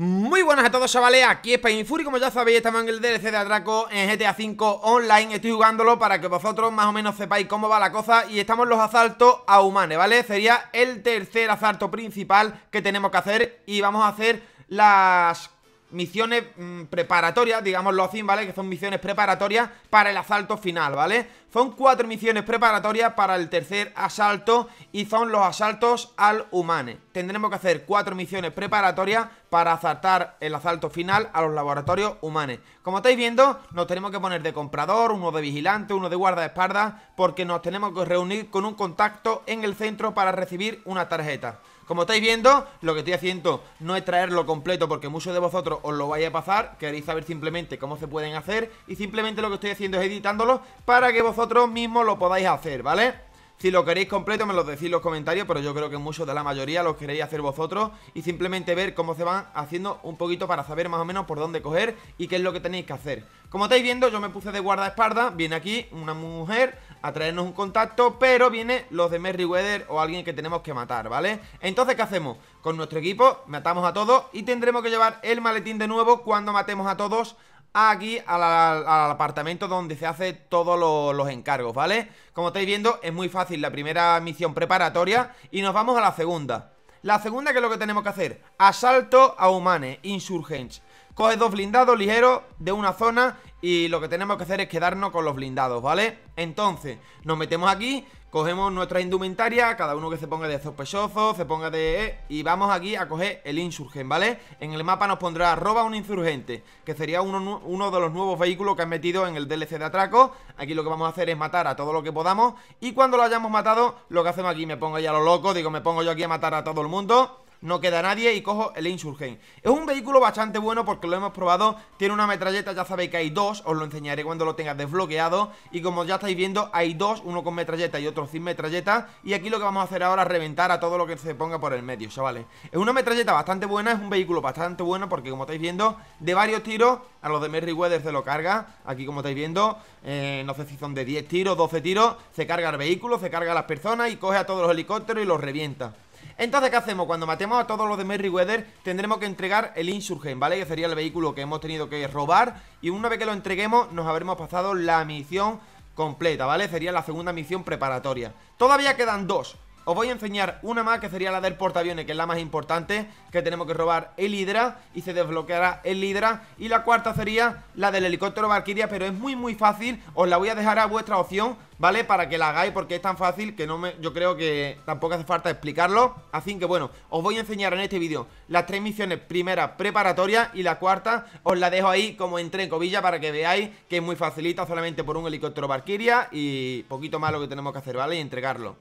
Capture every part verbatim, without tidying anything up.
Muy buenas a todos, chavales, aquí SpainFury. Como ya sabéis, estamos en el D L C de Atraco en G T A cinco Online. Estoy jugándolo para que vosotros más o menos sepáis cómo va la cosa. Y estamos en los asaltos a humanes, ¿vale? Sería el tercer asalto principal que tenemos que hacer. Y vamos a hacer las misiones mmm, preparatorias, digámoslo así, ¿vale? Que son misiones preparatorias para el asalto final, ¿vale? Son cuatro misiones preparatorias para el tercer asalto y son los asaltos al humane. Tendremos que hacer cuatro misiones preparatorias para asaltar el asalto final a los laboratorios humanes. Como estáis viendo, nos tenemos que poner de comprador, uno de vigilante, uno de guardaespaldas, porque nos tenemos que reunir con un contacto en el centro para recibir una tarjeta. Como estáis viendo, lo que estoy haciendo no es traerlo completo porque muchos de vosotros os lo vais a pasar, queréis saber simplemente cómo se pueden hacer y simplemente lo que estoy haciendo es editándolo para que vosotros Vosotros mismos lo podáis hacer, ¿vale? Si lo queréis completo me lo decís en los comentarios, pero yo creo que muchos de la mayoría lo queréis hacer vosotros y simplemente ver cómo se van haciendo un poquito para saber más o menos por dónde coger y qué es lo que tenéis que hacer. Como estáis viendo, yo me puse de guardaespaldas, viene aquí una mujer a traernos un contacto, pero viene los de Merryweather o alguien que tenemos que matar, ¿vale? Entonces, ¿qué hacemos? Con nuestro equipo matamos a todos y tendremos que llevar el maletín de nuevo cuando matemos a todos aquí al, al, al apartamento donde se hace todos los, los encargos, ¿vale? Como estáis viendo, es muy fácil la primera misión preparatoria y nos vamos a la segunda. La segunda, que es lo que tenemos que hacer: asalto a humanes, Insurgents. Coge dos blindados ligeros de una zona y lo que tenemos que hacer es quedarnos con los blindados, ¿vale? Entonces, nos metemos aquí, cogemos nuestra indumentaria, cada uno que se ponga de sospechoso, se ponga de... y vamos aquí a coger el Insurgent, ¿vale? En el mapa nos pondrá roba un insurgente, que sería uno, uno de los nuevos vehículos que han metido en el D L C de Atraco. Aquí lo que vamos a hacer es matar a todo lo que podamos y cuando lo hayamos matado, lo que hacemos aquí, me pongo ya lo loco, digo, me pongo yo aquí a matar a todo el mundo. No queda nadie y cojo el Insurgent. Es un vehículo bastante bueno porque lo hemos probado. Tiene una metralleta, ya sabéis que hay dos. Os lo enseñaré cuando lo tengas desbloqueado. Y como ya estáis viendo, hay dos, uno con metralleta y otro sin metralleta. Y aquí lo que vamos a hacer ahora es reventar a todo lo que se ponga por el medio, chavales. Es una metralleta bastante buena, es un vehículo bastante bueno porque, como estáis viendo, de varios tiros a los de Merryweather se lo carga. Aquí, como estáis viendo, eh, no sé si son de diez tiros, doce tiros. Se carga el vehículo, se carga a las personas y coge a todos los helicópteros y los revienta. Entonces, ¿qué hacemos? Cuando matemos a todos los de Merryweather tendremos que entregar el Insurgent, ¿vale? Que sería el vehículo que hemos tenido que robar. Y una vez que lo entreguemos nos habremos pasado la misión completa, ¿vale? Sería la segunda misión preparatoria. Todavía quedan dos. Os voy a enseñar una más, que sería la del portaaviones, que es la más importante, que tenemos que robar el Hydra y se desbloqueará el Hydra. Y la cuarta sería la del helicóptero Valkyrie, pero es muy muy fácil. Os la voy a dejar a vuestra opción, ¿vale? Para que la hagáis, porque es tan fácil que no me... yo creo que tampoco hace falta explicarlo. Así que bueno, os voy a enseñar en este vídeo las tres misiones primeras preparatorias y la cuarta os la dejo ahí como entre comillas para que veáis que es muy facilita, solamente por un helicóptero Valkyrie y poquito más lo que tenemos que hacer, ¿vale? Y entregarlo.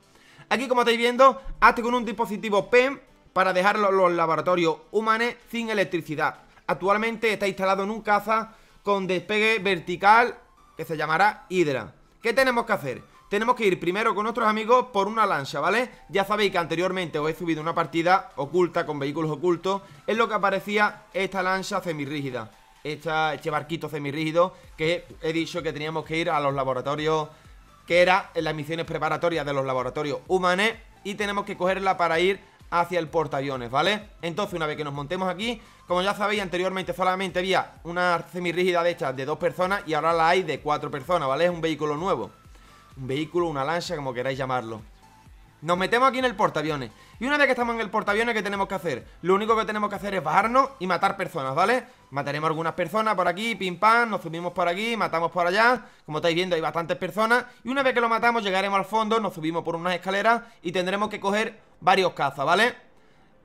Aquí, como estáis viendo, hazte con un dispositivo P E M para dejar los laboratorios humanos sin electricidad. Actualmente está instalado en un caza con despegue vertical que se llamará Hydra. ¿Qué tenemos que hacer? Tenemos que ir primero con nuestros amigos por una lancha, ¿vale? Ya sabéis que anteriormente os he subido una partida oculta con vehículos ocultos. Es lo que aparecía esta lancha semirrígida, esta, este barquito semirrígido que he dicho que teníamos que ir a los laboratorios, que era en las misiones preparatorias de los laboratorios humanes, y tenemos que cogerla para ir hacia el portaaviones, ¿vale? Entonces, una vez que nos montemos aquí, como ya sabéis, anteriormente solamente había una semirrígida de estas de dos personas y ahora la hay de cuatro personas, ¿vale? Es un vehículo nuevo, un vehículo, una lancha, como queráis llamarlo. Nos metemos aquí en el portaaviones y una vez que estamos en el portaaviones, ¿qué tenemos que hacer? Lo único que tenemos que hacer es bajarnos y matar personas, ¿vale? Mataremos a algunas personas por aquí, pim pam, nos subimos por aquí, matamos por allá. Como estáis viendo, hay bastantes personas y una vez que lo matamos llegaremos al fondo, nos subimos por unas escaleras y tendremos que coger varios cazas, ¿vale?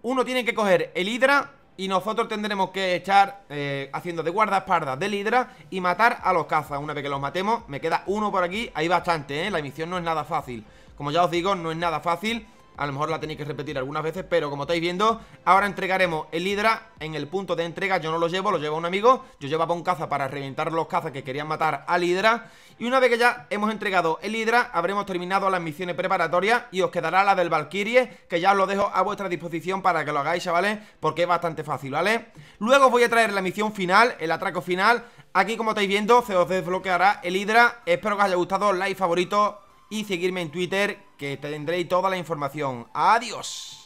Uno tiene que coger el Hydra y nosotros tendremos que echar eh, haciendo de guardaespaldas del Hydra y matar a los cazas. Una vez que los matemos, me queda uno por aquí, hay bastante, ¿eh? La misión no es nada fácil. Como ya os digo, no es nada fácil. A lo mejor la tenéis que repetir algunas veces, pero como estáis viendo, ahora entregaremos el Hydra en el punto de entrega. Yo no lo llevo, lo lleva un amigo. Yo llevaba un caza para reventar los cazas que querían matar al Hydra. Y una vez que ya hemos entregado el Hydra, habremos terminado las misiones preparatorias y os quedará la del Valkyrie, que ya os lo dejo a vuestra disposición para que lo hagáis, ¿vale? Porque es bastante fácil, ¿vale? Luego os voy a traer la misión final, el atraco final. Aquí, como estáis viendo, se os desbloqueará el Hydra. Espero que os haya gustado, like, favorito y seguirme en Twitter, que tendréis toda la información. ¡Adiós!